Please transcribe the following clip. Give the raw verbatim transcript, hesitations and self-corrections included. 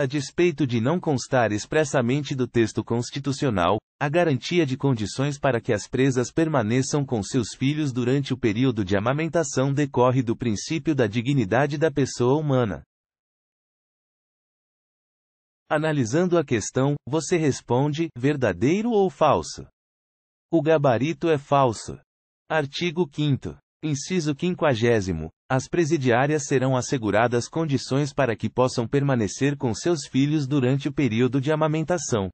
A despeito de não constar expressamente do texto constitucional, a garantia de condições para que as presas permaneçam com seus filhos durante o período de amamentação decorre do princípio da dignidade da pessoa humana. Analisando a questão, você responde, verdadeiro ou falso? O gabarito é falso. Artigo quinto. Inciso quinquagésimo. As presidiárias serão asseguradas condições para que possam permanecer com seus filhos durante o período de amamentação.